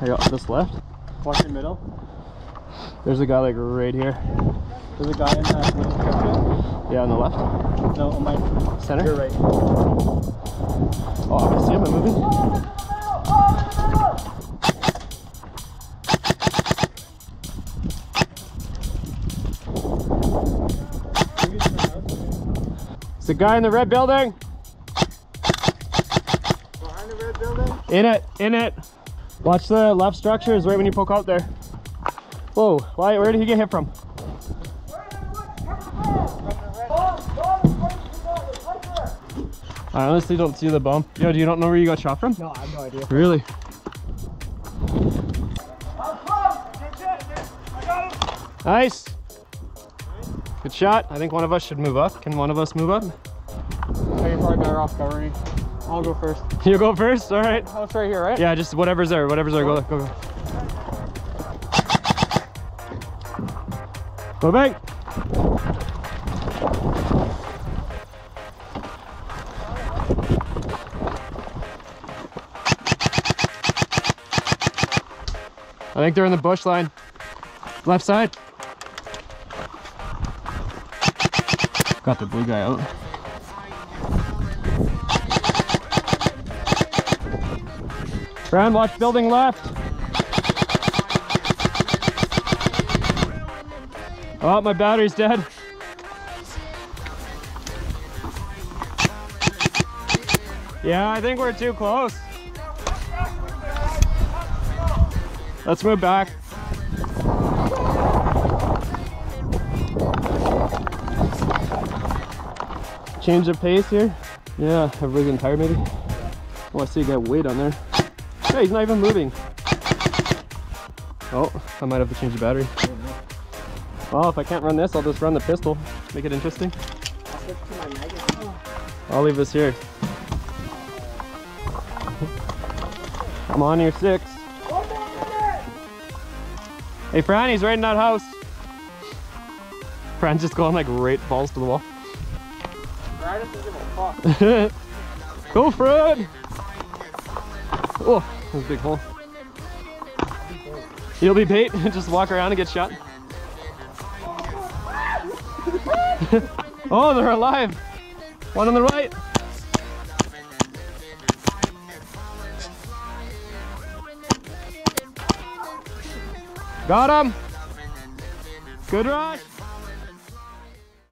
I got this left. Watch the middle. There's a guy like right here. There's a guy in that little structure. Yeah, on the left. No, on my center. You're right. Oh, I see him. I'm moving. It's a guy in the red building. Behind the red building. In it. In it. Watch the left structures right when you poke out there. Whoa, why, where did he get hit from? I honestly don't see the bump. Yo, do you not know where you got shot from? No, I have no idea. Really? Nice. Good shot. I think one of us should move up. Can one of us move up? You're probably better off covering. I'll go first. You'll go first? All right. Oh, it's right here, right? Yeah, just whatever's there. Whatever's there. Go, go, go. Go back. I think they're in the bush line. Left side. Got the blue guy out. Brown, watch building left. Oh, my battery's dead. Yeah, I think we're too close. Let's move back. Change of pace here. Yeah, everybody's getting tired maybe. Oh, I see you got weight on there. Hey, he's not even moving. Oh, I might have to change the battery. Well, if I can't run this, I'll just run the pistol. Make it interesting. I'll leave this here. I'm on your six. Hey, Fran, he's right in that house. Fran's just going like right balls to the wall. Go, Fran! Oh, that's a big hole. You'll be bait and just walk around and get shot. Oh, they're alive. One on the right. Got him. Good rush.